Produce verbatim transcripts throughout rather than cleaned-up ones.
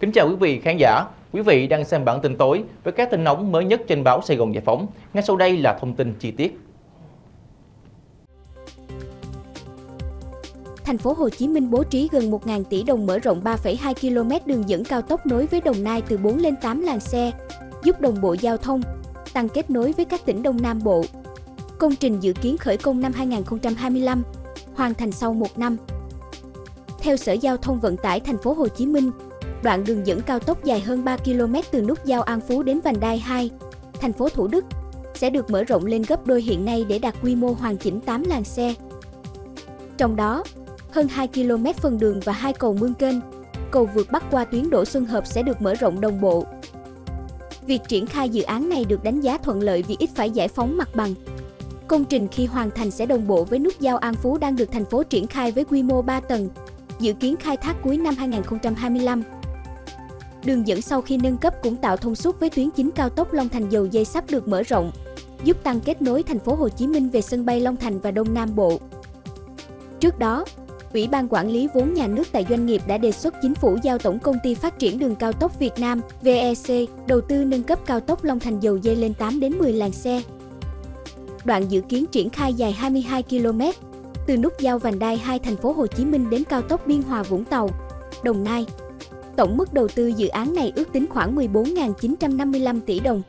Kính chào quý vị khán giả, quý vị đang xem bản tin tối với các tin nóng mới nhất trên báo Sài Gòn Giải Phóng. Ngay sau đây là thông tin chi tiết. Thành phố Hồ Chí Minh bố trí gần một nghìn tỷ đồng mở rộng ba phẩy hai ki lô mét đường dẫn cao tốc nối với Đồng Nai từ bốn lên tám làn xe, giúp đồng bộ giao thông, tăng kết nối với các tỉnh Đông Nam Bộ. Công trình dự kiến khởi công năm hai nghìn không trăm hai mươi lăm, hoàn thành sau một năm. Theo Sở Giao thông Vận tải Thành phố Hồ Chí Minh, đoạn đường dẫn cao tốc dài hơn ba ki lô mét từ nút giao An Phú đến Vành Đai hai, Thành phố Thủ Đức sẽ được mở rộng lên gấp đôi hiện nay để đạt quy mô hoàn chỉnh tám làn xe. Trong đó, hơn hai ki lô mét phần đường và hai cầu mương kênh, cầu vượt bắc qua tuyến Đỗ Xuân Hợp sẽ được mở rộng đồng bộ. Việc triển khai dự án này được đánh giá thuận lợi vì ít phải giải phóng mặt bằng. Công trình khi hoàn thành sẽ đồng bộ với nút giao An Phú đang được thành phố triển khai với quy mô ba tầng, dự kiến khai thác cuối năm hai nghìn không trăm hai mươi lăm. Đường dẫn sau khi nâng cấp cũng tạo thông suốt với tuyến chính cao tốc Long Thành Dầu Dây sắp được mở rộng, giúp tăng kết nối Thành phố Hồ Chí Minh về sân bay Long Thành và Đông Nam Bộ. Trước đó, Ủy ban Quản lý vốn nhà nước tại doanh nghiệp đã đề xuất chính phủ giao Tổng Công ty Phát triển Đường Cao tốc Việt Nam V E C đầu tư nâng cấp cao tốc Long Thành Dầu Dây lên tám đến mười làn xe. Đoạn dự kiến triển khai dài hai mươi hai ki lô mét từ nút giao Vành Đai hai Thành phố Hồ Chí Minh đến cao tốc Biên Hòa Vũng Tàu, Đồng Nai. Tổng mức đầu tư dự án này ước tính khoảng mười bốn nghìn chín trăm năm mươi lăm tỷ đồng.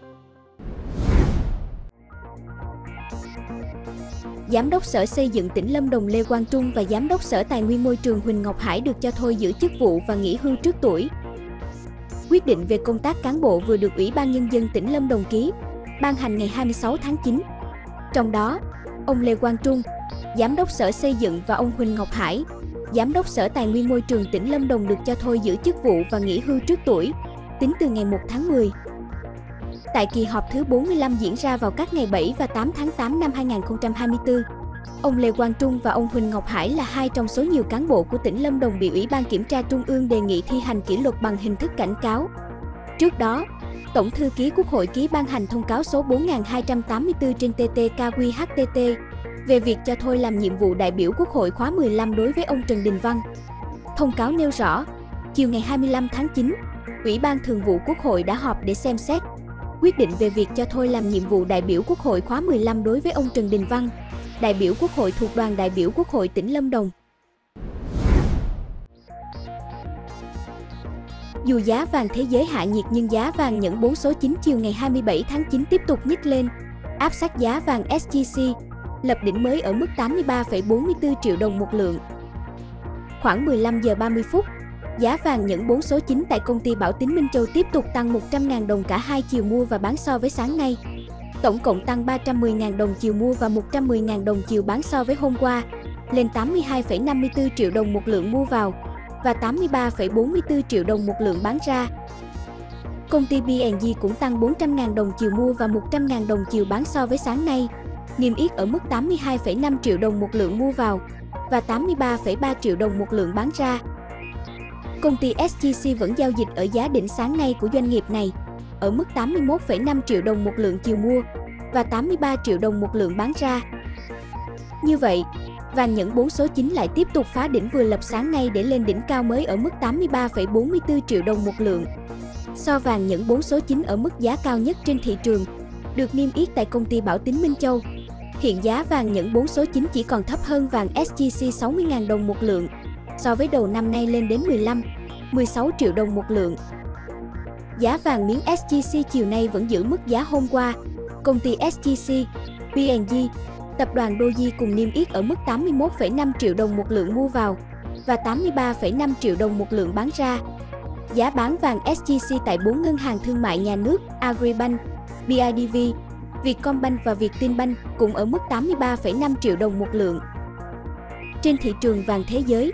Giám đốc Sở Xây dựng tỉnh Lâm Đồng Lê Quang Trung và Giám đốc Sở Tài nguyên Môi trường Huỳnh Ngọc Hải được cho thôi giữ chức vụ và nghỉ hưu trước tuổi. Quyết định về công tác cán bộ vừa được Ủy ban Nhân dân tỉnh Lâm Đồng ký, ban hành ngày hai mươi sáu tháng chín. Trong đó, ông Lê Quang Trung, Giám đốc Sở Xây dựng và ông Huỳnh Ngọc Hải, Giám đốc Sở Tài nguyên Môi trường tỉnh Lâm Đồng được cho thôi giữ chức vụ và nghỉ hưu trước tuổi, tính từ ngày một tháng mười. Tại kỳ họp thứ bốn mươi lăm diễn ra vào các ngày bảy và tám tháng tám năm hai nghìn không trăm hai mươi tư, ông Lê Quang Trung và ông Huỳnh Ngọc Hải là hai trong số nhiều cán bộ của tỉnh Lâm Đồng bị Ủy ban Kiểm tra Trung ương đề nghị thi hành kỷ luật bằng hình thức cảnh cáo. Trước đó, Tổng thư ký Quốc hội ký ban hành thông cáo số bốn nghìn hai trăm tám mươi tư trên T T K Q H T T về việc cho thôi làm nhiệm vụ đại biểu Quốc hội khóa mười lăm đối với ông Trần Đình Văn. Thông cáo nêu rõ, chiều ngày hai mươi lăm tháng chín, Ủy ban Thường vụ Quốc hội đã họp để xem xét quyết định về việc cho thôi làm nhiệm vụ đại biểu Quốc hội khóa mười lăm đối với ông Trần Đình Văn, đại biểu Quốc hội thuộc Đoàn đại biểu Quốc hội tỉnh Lâm Đồng. Dù giá vàng thế giới hạ nhiệt nhưng giá vàng nhẫn bốn số chín chiều ngày hai mươi bảy tháng chín tiếp tục nhích lên, áp sát giá vàng S J C, lập đỉnh mới ở mức tám mươi ba phẩy bốn mươi tư triệu đồng một lượng. Khoảng mười lăm giờ ba mươi phút, giá vàng nhẫn bốn số chín tại công ty Bảo Tín Minh Châu tiếp tục tăng một trăm nghìn đồng cả hai chiều mua và bán so với sáng nay. Tổng cộng tăng ba trăm mười nghìn đồng chiều mua và một trăm mười nghìn đồng chiều bán so với hôm qua, lên tám mươi hai phẩy năm mươi tư triệu đồng một lượng mua vào và tám mươi ba phẩy bốn mươi tư triệu đồng một lượng bán ra. Công ty B N G cũng tăng bốn trăm nghìn đồng chiều mua và một trăm nghìn đồng chiều bán so với sáng nay, niêm yết ở mức tám mươi hai phẩy năm triệu đồng một lượng mua vào và tám mươi ba phẩy ba triệu đồng một lượng bán ra. Công ty S J C vẫn giao dịch ở giá đỉnh sáng nay của doanh nghiệp này, ở mức tám mươi mốt phẩy năm triệu đồng một lượng chiều mua và tám mươi ba triệu đồng một lượng bán ra. Như vậy, vàng nhẫn bốn số chín lại tiếp tục phá đỉnh vừa lập sáng nay để lên đỉnh cao mới ở mức tám mươi ba phẩy bốn mươi tư triệu đồng một lượng. So vàng nhẫn bốn số chín ở mức giá cao nhất trên thị trường, được niêm yết tại công ty Bảo Tín Minh Châu, hiện giá vàng nhẫn bốn số chín chỉ còn thấp hơn vàng S J C sáu mươi nghìn đồng một lượng, so với đầu năm nay lên đến mười lăm, mười sáu triệu đồng một lượng. Giá vàng miếng S J C chiều nay vẫn giữ mức giá hôm qua. Công ty S J C, B N G, tập đoàn Doji cùng niêm yết ở mức tám mươi mốt phẩy năm triệu đồng một lượng mua vào và tám mươi ba phẩy năm triệu đồng một lượng bán ra. Giá bán vàng S J C tại bốn ngân hàng thương mại nhà nước Agribank, B I D V, Vietcombank và Vietinbank cũng ở mức tám mươi ba phẩy năm triệu đồng một lượng. Trên thị trường vàng thế giới,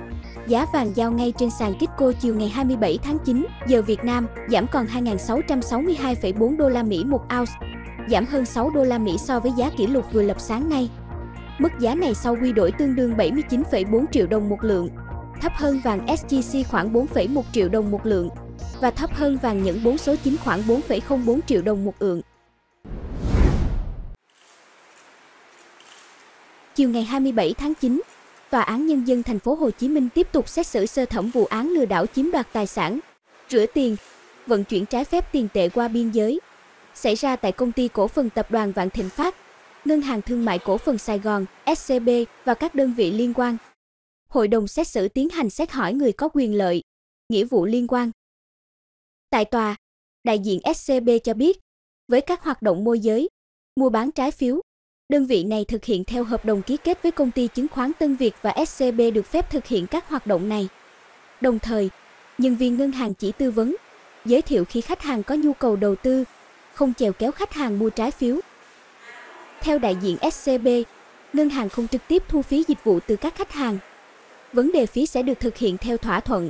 giá vàng giao ngay trên sàn Kitco chiều ngày hai mươi bảy tháng chín giờ Việt Nam giảm còn hai nghìn sáu trăm sáu mươi hai phẩy bốn đô la Mỹ một ounce, giảm hơn sáu đô la Mỹ so với giá kỷ lục vừa lập sáng nay. Mức giá này sau quy đổi tương đương bảy mươi chín phẩy bốn triệu đồng một lượng, thấp hơn vàng S J C khoảng bốn phẩy một triệu đồng một lượng và thấp hơn vàng nhẫn bốn số chín khoảng bốn phẩy không bốn triệu đồng một lượng. Chiều ngày hai mươi bảy tháng chín, Tòa án Nhân dân Thành phố Hồ Chí Minh tiếp tục xét xử sơ thẩm vụ án lừa đảo chiếm đoạt tài sản, rửa tiền, vận chuyển trái phép tiền tệ qua biên giới, xảy ra tại Công ty Cổ phần Tập đoàn Vạn Thịnh Phát, Ngân hàng Thương mại Cổ phần Sài Gòn, S C B và các đơn vị liên quan. Hội đồng xét xử tiến hành xét hỏi người có quyền lợi, nghĩa vụ liên quan. Tại tòa, đại diện S C B cho biết, với các hoạt động môi giới, mua bán trái phiếu, đơn vị này thực hiện theo hợp đồng ký kết với công ty chứng khoán Tân Việt và S C B được phép thực hiện các hoạt động này. Đồng thời, nhân viên ngân hàng chỉ tư vấn, giới thiệu khi khách hàng có nhu cầu đầu tư, không chèo kéo khách hàng mua trái phiếu. Theo đại diện S C B, ngân hàng không trực tiếp thu phí dịch vụ từ các khách hàng. Vấn đề phí sẽ được thực hiện theo thỏa thuận.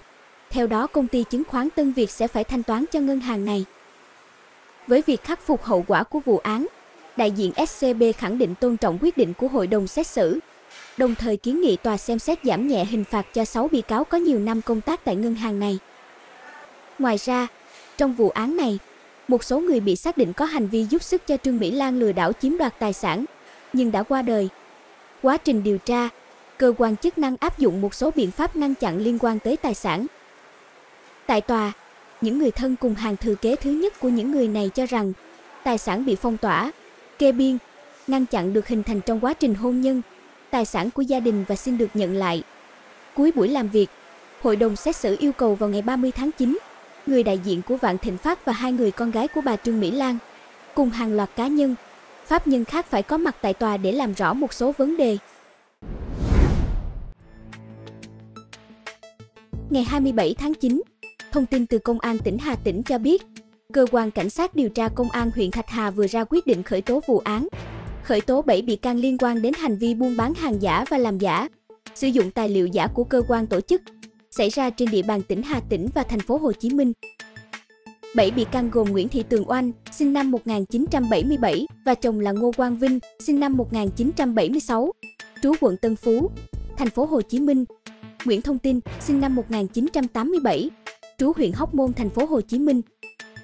Theo đó, công ty chứng khoán Tân Việt sẽ phải thanh toán cho ngân hàng này. Với việc khắc phục hậu quả của vụ án, đại diện S C B khẳng định tôn trọng quyết định của hội đồng xét xử, đồng thời kiến nghị tòa xem xét giảm nhẹ hình phạt cho sáu bị cáo có nhiều năm công tác tại ngân hàng này. Ngoài ra, trong vụ án này, một số người bị xác định có hành vi giúp sức cho Trương Mỹ Lan lừa đảo chiếm đoạt tài sản, nhưng đã qua đời. Quá trình điều tra, cơ quan chức năng áp dụng một số biện pháp ngăn chặn liên quan tới tài sản. Tại tòa, những người thân cùng hàng thừa kế thứ nhất của những người này cho rằng tài sản bị phong tỏa, kê biên, ngăn chặn được hình thành trong quá trình hôn nhân, tài sản của gia đình và xin được nhận lại. Cuối buổi làm việc, hội đồng xét xử yêu cầu vào ngày ba mươi tháng chín, người đại diện của Vạn Thịnh Phát và hai người con gái của bà Trương Mỹ Lan, cùng hàng loạt cá nhân, pháp nhân khác phải có mặt tại tòa để làm rõ một số vấn đề. Ngày hai mươi bảy tháng chín, thông tin từ Công an tỉnh Hà Tĩnh cho biết, Cơ quan Cảnh sát điều tra Công an huyện Thạch Hà vừa ra quyết định khởi tố vụ án, khởi tố bảy bị can liên quan đến hành vi buôn bán hàng giả và làm giả, sử dụng tài liệu giả của cơ quan tổ chức, xảy ra trên địa bàn tỉnh Hà Tĩnh và thành phố Hồ Chí Minh. bảy bị can gồm Nguyễn Thị Tường Oanh, sinh năm một nghìn chín trăm bảy mươi bảy, và chồng là Ngô Quang Vinh, sinh năm một nghìn chín trăm bảy mươi sáu, trú quận Tân Phú, thành phố Hồ Chí Minh; Nguyễn Thông Tin, sinh năm một nghìn chín trăm tám mươi bảy, trú huyện Hóc Môn, thành phố Hồ Chí Minh;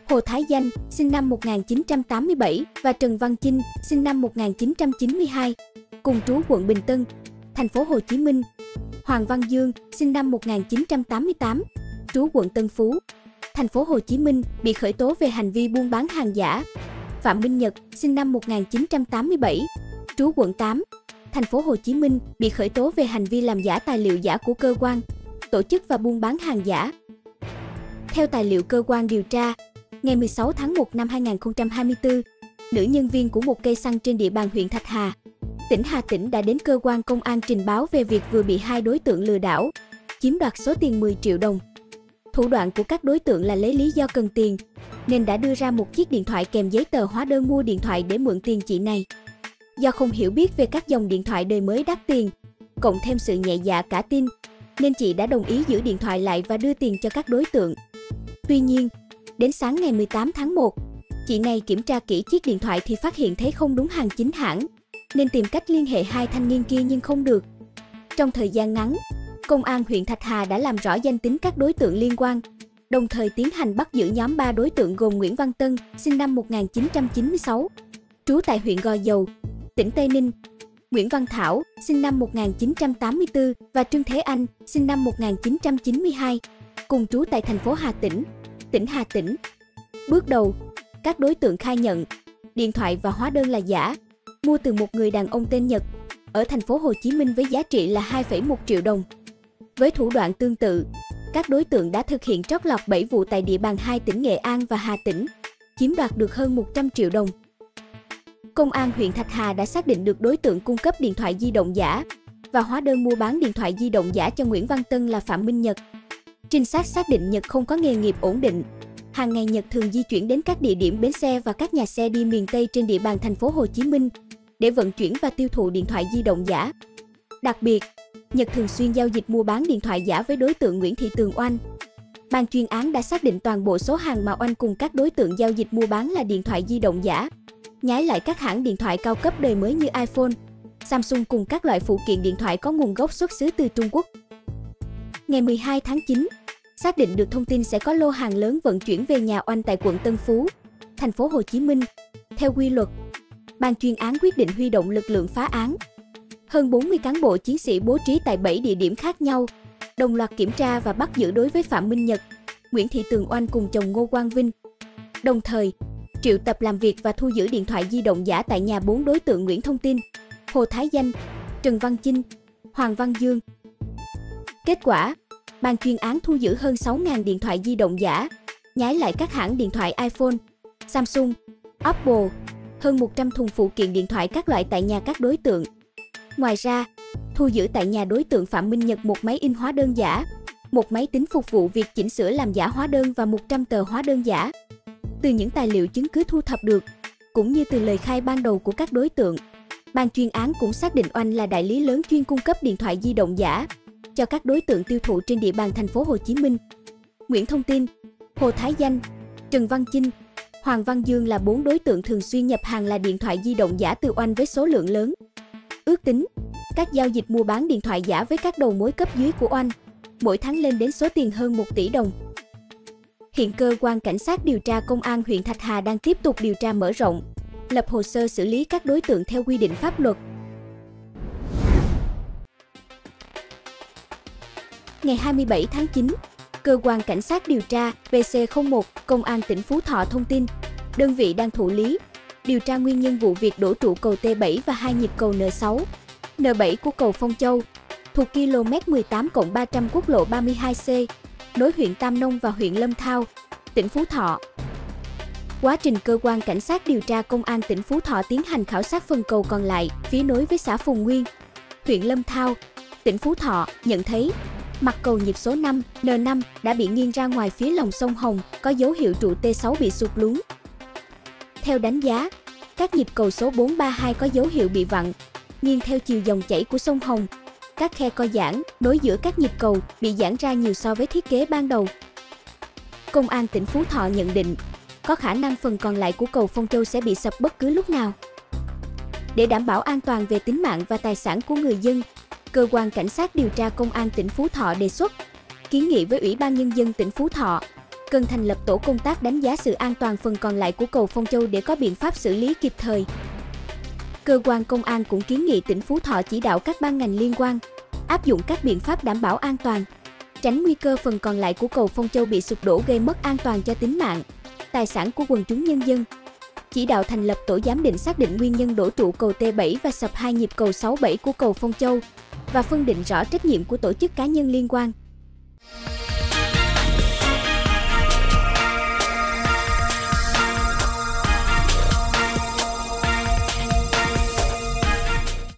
Hồ Thái Danh, sinh năm một nghìn chín trăm tám mươi bảy, và Trần Văn Chinh, sinh năm một nghìn chín trăm chín mươi hai, cùng trú quận Bình Tân, thành phố Hồ Chí Minh; Hoàng Văn Dương, sinh năm một nghìn chín trăm tám mươi tám, trú quận Tân Phú, thành phố Hồ Chí Minh, bị khởi tố về hành vi buôn bán hàng giả; Phạm Minh Nhật, sinh năm một nghìn chín trăm tám mươi bảy, trú quận tám, thành phố Hồ Chí Minh, bị khởi tố về hành vi làm giả tài liệu giả của cơ quan, tổ chức và buôn bán hàng giả. Theo tài liệu cơ quan điều tra, ngày mười sáu tháng một năm hai nghìn không trăm hai mươi tư, nữ nhân viên của một cây xăng trên địa bàn huyện Thạch Hà, tỉnh Hà Tĩnh đã đến cơ quan công an trình báo về việc vừa bị hai đối tượng lừa đảo, chiếm đoạt số tiền mười triệu đồng. Thủ đoạn của các đối tượng là lấy lý do cần tiền, nên đã đưa ra một chiếc điện thoại kèm giấy tờ hóa đơn mua điện thoại để mượn tiền chị này. Do không hiểu biết về các dòng điện thoại đời mới đắt tiền, cộng thêm sự nhẹ dạ cả tin, nên chị đã đồng ý giữ điện thoại lại và đưa tiền cho các đối tượng. Tuy nhiên, đến sáng ngày mười tám tháng một, chị này kiểm tra kỹ chiếc điện thoại thì phát hiện thấy không đúng hàng chính hãng, nên tìm cách liên hệ hai thanh niên kia nhưng không được. Trong thời gian ngắn, Công an huyện Thạch Hà đã làm rõ danh tính các đối tượng liên quan, đồng thời tiến hành bắt giữ nhóm ba đối tượng gồm Nguyễn Văn Tân, sinh năm một nghìn chín trăm chín mươi sáu, trú tại huyện Gò Dầu, tỉnh Tây Ninh; Nguyễn Văn Thảo, sinh năm một nghìn chín trăm tám mươi tư, và Trương Thế Anh, sinh năm một nghìn chín trăm chín mươi hai, cùng trú tại thành phố Hà Tĩnh, tỉnh Hà Tĩnh. Bước đầu, các đối tượng khai nhận điện thoại và hóa đơn là giả, mua từ một người đàn ông tên Nhật ở thành phố Hồ Chí Minh với giá trị là hai phẩy một triệu đồng. Với thủ đoạn tương tự, các đối tượng đã thực hiện trót lọt bảy vụ tại địa bàn hai tỉnh Nghệ An và Hà Tĩnh, chiếm đoạt được hơn một trăm triệu đồng. Công an huyện Thạch Hà đã xác định được đối tượng cung cấp điện thoại di động giả và hóa đơn mua bán điện thoại di động giả cho Nguyễn Văn Tân là Phạm Minh Nhật. Trinh sát xác định Nhật không có nghề nghiệp ổn định. Hàng ngày Nhật thường di chuyển đến các địa điểm bến xe và các nhà xe đi miền Tây trên địa bàn thành phố Hồ Chí Minh để vận chuyển và tiêu thụ điện thoại di động giả. Đặc biệt, Nhật thường xuyên giao dịch mua bán điện thoại giả với đối tượng Nguyễn Thị Tường Oanh. Ban chuyên án đã xác định toàn bộ số hàng mà Oanh cùng các đối tượng giao dịch mua bán là điện thoại di động giả, nhái lại các hãng điện thoại cao cấp đời mới như iPhone, Samsung cùng các loại phụ kiện điện thoại có nguồn gốc xuất xứ từ Trung Quốc. Ngày mười hai tháng chín, xác định được thông tin sẽ có lô hàng lớn vận chuyển về nhà Oanh tại quận Tân Phú, thành phố Hồ Chí Minh. Theo quy luật, ban chuyên án quyết định huy động lực lượng phá án. Hơn bốn mươi cán bộ chiến sĩ bố trí tại bảy địa điểm khác nhau, đồng loạt kiểm tra và bắt giữ đối với Phạm Minh Nhật, Nguyễn Thị Tường Oanh cùng chồng Ngô Quang Vinh. Đồng thời, triệu tập làm việc và thu giữ điện thoại di động giả tại nhà bốn đối tượng Nguyễn Thông Tin, Hồ Thái Danh, Trần Văn Chinh, Hoàng Văn Dương. Kết quả, ban chuyên án thu giữ hơn sáu nghìn điện thoại di động giả, nhái lại các hãng điện thoại iPhone, Samsung, Apple, hơn một trăm thùng phụ kiện điện thoại các loại tại nhà các đối tượng. Ngoài ra, thu giữ tại nhà đối tượng Phạm Minh Nhật một máy in hóa đơn giả, một máy tính phục vụ việc chỉnh sửa làm giả hóa đơn và một trăm tờ hóa đơn giả. Từ những tài liệu chứng cứ thu thập được, cũng như từ lời khai ban đầu của các đối tượng, ban chuyên án cũng xác định Oanh là đại lý lớn chuyên cung cấp điện thoại di động giả cho các đối tượng tiêu thụ trên địa bàn thành phố Hồ Chí Minh. Nguyễn Thông Tin, Hồ Thái Danh, Trần Văn Chinh, Hoàng Văn Dương là bốn đối tượng thường xuyên nhập hàng là điện thoại di động giả từ Oanh với số lượng lớn. Ước tính, các giao dịch mua bán điện thoại giả với các đầu mối cấp dưới của Oanh, mỗi tháng lên đến số tiền hơn một tỷ đồng. Hiện cơ quan cảnh sát điều tra công an huyện Thạch Hà đang tiếp tục điều tra mở rộng, lập hồ sơ xử lý các đối tượng theo quy định pháp luật. Ngày hai mươi bảy tháng chín, Cơ quan Cảnh sát điều tra pê xê không một, Công an tỉnh Phú Thọ thông tin, đơn vị đang thụ lý, điều tra nguyên nhân vụ việc đổ trụ cầu T bảy và hai nhịp cầu N sáu, N bảy của cầu Phong Châu, thuộc km mười tám cộng ba trăm quốc lộ ba mươi hai C, nối huyện Tam Nông và huyện Lâm Thao, tỉnh Phú Thọ. Quá trình Cơ quan Cảnh sát điều tra Công an tỉnh Phú Thọ tiến hành khảo sát phần cầu còn lại, phía nối với xã Phùng Nguyên, huyện Lâm Thao, tỉnh Phú Thọ, nhận thấy, mặt cầu nhịp số năm, N năm đã bị nghiêng ra ngoài phía lòng sông Hồng, có dấu hiệu trụ T sáu bị sụt lún. Theo đánh giá, các nhịp cầu số bốn ba hai có dấu hiệu bị vặn, nghiêng theo chiều dòng chảy của sông Hồng. Các khe co giãn, nối giữa các nhịp cầu bị giãn ra nhiều so với thiết kế ban đầu. Công an tỉnh Phú Thọ nhận định, có khả năng phần còn lại của cầu Phong Châu sẽ bị sập bất cứ lúc nào. Để đảm bảo an toàn về tính mạng và tài sản của người dân, Cơ quan Cảnh sát điều tra Công an tỉnh Phú Thọ đề xuất, kiến nghị với Ủy ban Nhân dân tỉnh Phú Thọ, cần thành lập tổ công tác đánh giá sự an toàn phần còn lại của cầu Phong Châu để có biện pháp xử lý kịp thời. Cơ quan công an cũng kiến nghị tỉnh Phú Thọ chỉ đạo các ban ngành liên quan, áp dụng các biện pháp đảm bảo an toàn, tránh nguy cơ phần còn lại của cầu Phong Châu bị sụp đổ gây mất an toàn cho tính mạng, tài sản của quần chúng nhân dân. Chỉ đạo thành lập tổ giám định xác định nguyên nhân đổ trụ cầu T bảy và sập hai nhịp cầu sáu bảy của cầu Phong Châu, và phân định rõ trách nhiệm của tổ chức cá nhân liên quan.